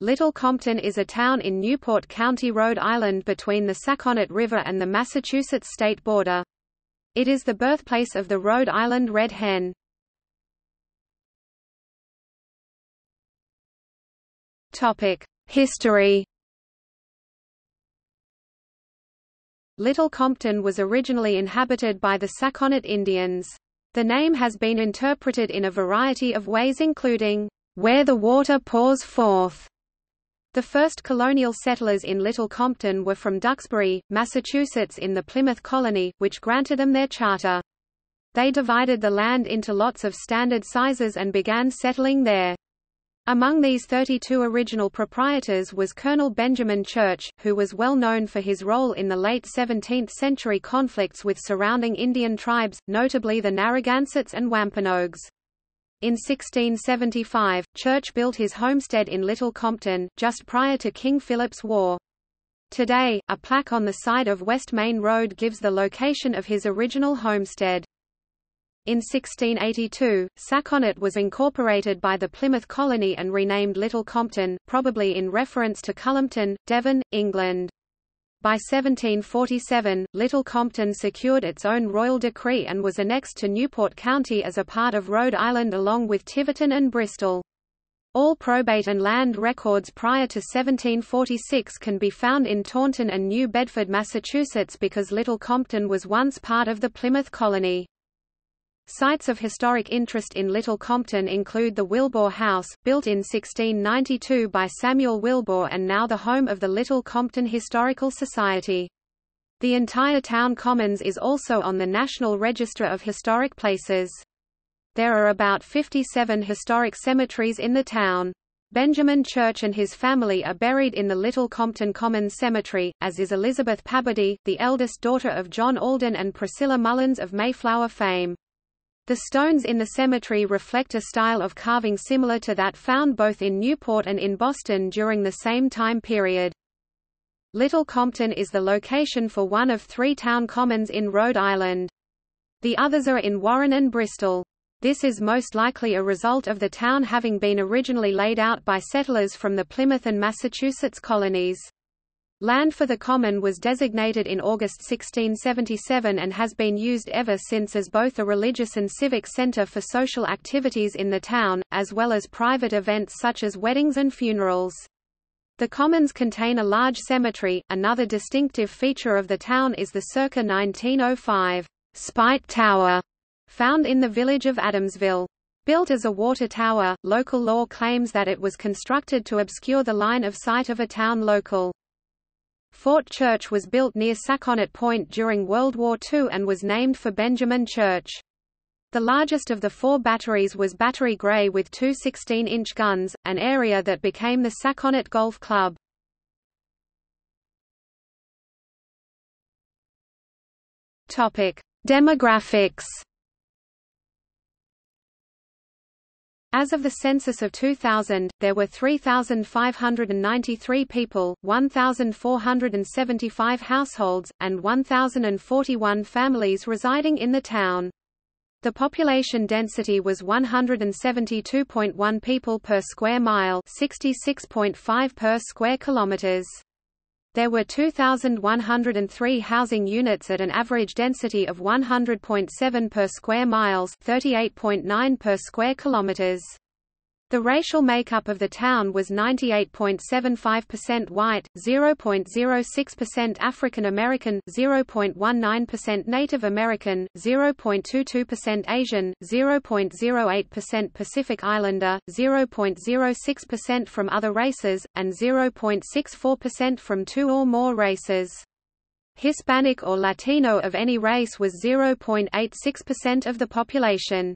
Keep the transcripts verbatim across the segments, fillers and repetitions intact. Little Compton is a town in Newport County, Rhode Island, between the Sakonnet River and the Massachusetts state border. It is the birthplace of the Rhode Island Red Hen. History. Little Compton was originally inhabited by the Sakonnet Indians. The name has been interpreted in a variety of ways, including, "where the water pours forth." The first colonial settlers in Little Compton were from Duxbury, Massachusetts, in the Plymouth colony, which granted them their charter. They divided the land into lots of standard sizes and began settling there. Among these thirty-two original proprietors was Colonel Benjamin Church, who was well known for his role in the late seventeenth century conflicts with surrounding Indian tribes, notably the Narragansetts and Wampanoags. In sixteen seventy-five, Church built his homestead in Little Compton, just prior to King Philip's War. Today, a plaque on the side of West Main Road gives the location of his original homestead. In sixteen eighty-two, Sakonnet was incorporated by the Plymouth colony and renamed Little Compton, probably in reference to Cullompton, Devon, England. By seventeen forty-seven, Little Compton secured its own royal decree and was annexed to Newport County as a part of Rhode Island along with Tiverton and Bristol. All probate and land records prior to seventeen forty-six can be found in Taunton and New Bedford, Massachusetts, because Little Compton was once part of the Plymouth colony. Sites of historic interest in Little Compton include the Wilbur House, built in sixteen ninety-two by Samuel Wilbore and now the home of the Little Compton Historical Society. The entire town commons is also on the National Register of Historic Places. There are about fifty-seven historic cemeteries in the town. Benjamin Church and his family are buried in the Little Compton Common Cemetery, as is Elizabeth Pabodie, the eldest daughter of John Alden and Priscilla Mullins of Mayflower fame. The stones in the cemetery reflect a style of carving similar to that found both in Newport and in Boston during the same time period. Little Compton is the location for one of three town commons in Rhode Island. The others are in Warren and Bristol. This is most likely a result of the town having been originally laid out by settlers from the Plymouth and Massachusetts colonies. Land for the common was designated in August sixteen seventy-seven and has been used ever since as both a religious and civic center for social activities in the town, as well as private events such as weddings and funerals. The commons contain a large cemetery. Another distinctive feature of the town is the circa nineteen oh five Spite Tower, found in the village of Adamsville. Built as a water tower, local law claims that it was constructed to obscure the line of sight of a town local. Fort Church was built near Sakonnet Point during World War Two and was named for Benjamin Church. The largest of the four batteries was Battery Gray with two sixteen-inch guns, an area that became the Sakonnet Golf Club. Demographics. As of the census of two thousand, there were three thousand five hundred ninety-three people, one thousand four hundred seventy-five households, and one thousand forty-one families residing in the town. The population density was one hundred seventy-two point one people per square mile, sixty-six point five per square kilometers. There were two thousand one hundred three housing units at an average density of one hundred point seven per square miles, thirty-eight point nine per square kilometers. The racial makeup of the town was ninety-eight point seven five percent white, zero point zero six percent African American, zero point one nine percent Native American, zero point two two percent Asian, zero point zero eight percent Pacific Islander, zero point zero six percent from other races, and zero point six four percent from two or more races. Hispanic or Latino of any race was zero point eight six percent of the population.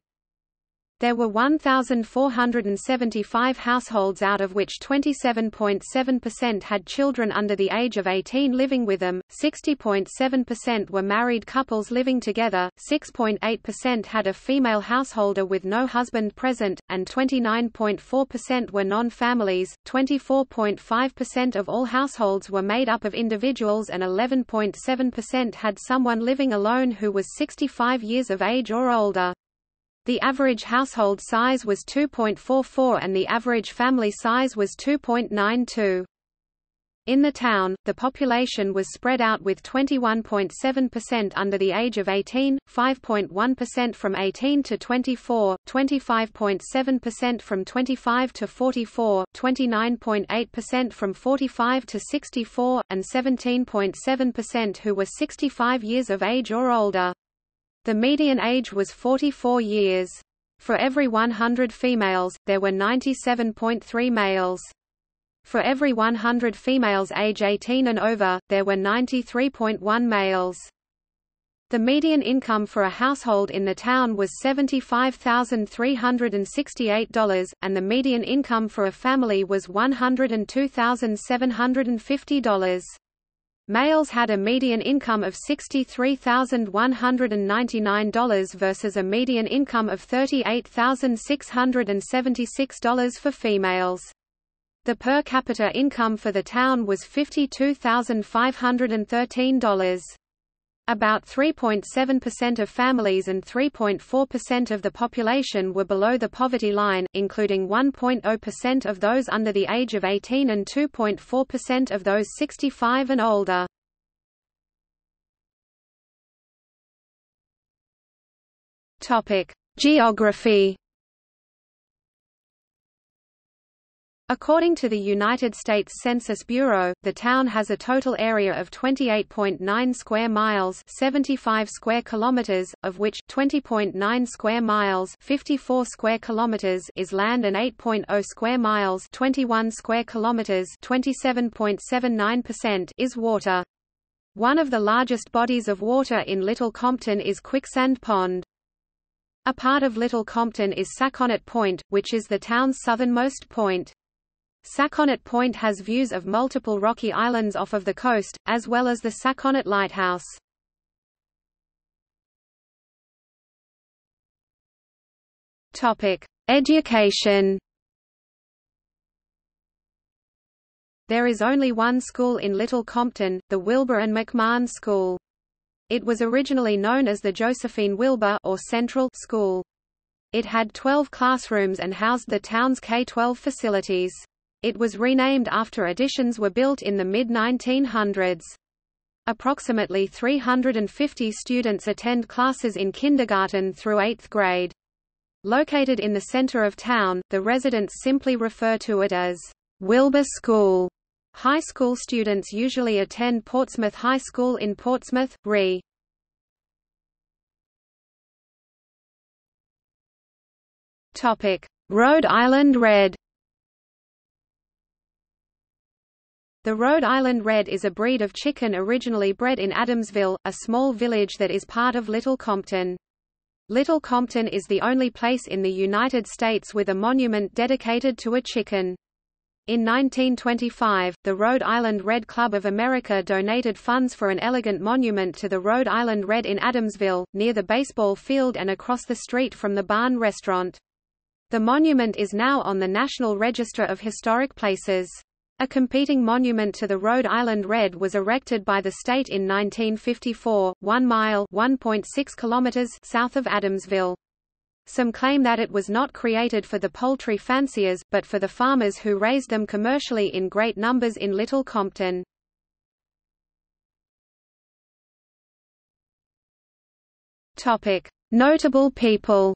There were one thousand four hundred seventy-five households, out of which twenty-seven point seven percent had children under the age of eighteen living with them, sixty point seven percent were married couples living together, six point eight percent had a female householder with no husband present, and twenty-nine point four percent were non-families. twenty-four point five percent of all households were made up of individuals and eleven point seven percent had someone living alone who was sixty-five years of age or older. The average household size was two point four four and the average family size was two point nine two. In the town, the population was spread out with twenty-one point seven percent under the age of eighteen, five point one percent from eighteen to twenty-four, twenty-five point seven percent from twenty-five to forty-four, twenty-nine point eight percent from forty-five to sixty-four, and seventeen point seven percent who were sixty-five years of age or older. The median age was forty-four years. For every one hundred females, there were ninety-seven point three males. For every one hundred females age eighteen and over, there were ninety-three point one males. The median income for a household in the town was seventy-five thousand three hundred sixty-eight dollars, and the median income for a family was one hundred two thousand seven hundred fifty dollars. Males had a median income of sixty-three thousand one hundred ninety-nine dollars versus a median income of thirty-eight thousand six hundred seventy-six dollars for females. The per capita income for the town was fifty-two thousand five hundred thirteen dollars. About three point seven percent of families and three point four percent of the population were below the poverty line, including one point zero percent of those under the age of eighteen and two point four percent of those sixty-five and older. Topic: Geography. According to the United States Census Bureau, the town has a total area of twenty-eight point nine square miles, seventy-five square kilometers, of which twenty point nine square miles, fifty-four square kilometers is land and eight point zero square miles, twenty-one square kilometers, twenty-seven point seven nine percent is water. One of the largest bodies of water in Little Compton is Quicksand Pond. A part of Little Compton is Sakonnet Point, which is the town's southernmost point. Sakonnet Point has views of multiple rocky islands off of the coast, as well as the Sakonnet Lighthouse. Education. There is only one school in Little Compton, the Wilbur and McMahon School. It was originally known as the Josephine Wilbur or Central School. It had twelve classrooms and housed the town's K twelve facilities. It was renamed after additions were built in the mid nineteen hundreds. Approximately three hundred fifty students attend classes in kindergarten through eighth grade. Located in the center of town, the residents simply refer to it as Wilbur School. High school students usually attend Portsmouth High School in Portsmouth, R I Topic: Rhode Island Red. The Rhode Island Red is a breed of chicken originally bred in Adamsville, a small village that is part of Little Compton. Little Compton is the only place in the United States with a monument dedicated to a chicken. In nineteen twenty-five, the Rhode Island Red Club of America donated funds for an elegant monument to the Rhode Island Red in Adamsville, near the baseball field and across the street from the Barn Restaurant. The monument is now on the National Register of Historic Places. A competing monument to the Rhode Island Red was erected by the state in nineteen fifty-four, one mile (one point six kilometers) south of Adamsville. Some claim that it was not created for the poultry fanciers, but for the farmers who raised them commercially in great numbers in Little Compton. Topic: Notable people.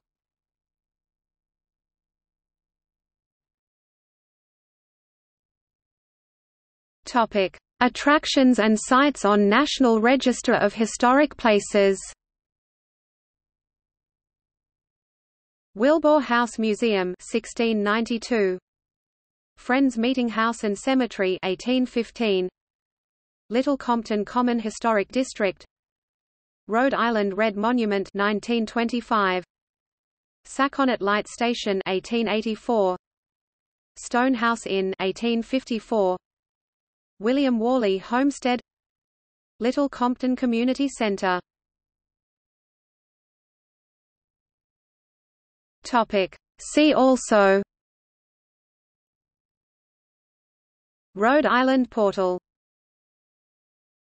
Topic: Attractions and sites on National Register of Historic Places. Wilbur House Museum, sixteen ninety-two. Friends Meeting House and Cemetery, eighteen fifteen. Little Compton Common Historic District. Rhode Island Red Monument, nineteen twenty-five. Sakonnet Light Station, eighteen eighty-four. Stonehouse Inn, eighteen fifty-four. William Worley Homestead. Little Compton Community Center. See also: Rhode Island portal.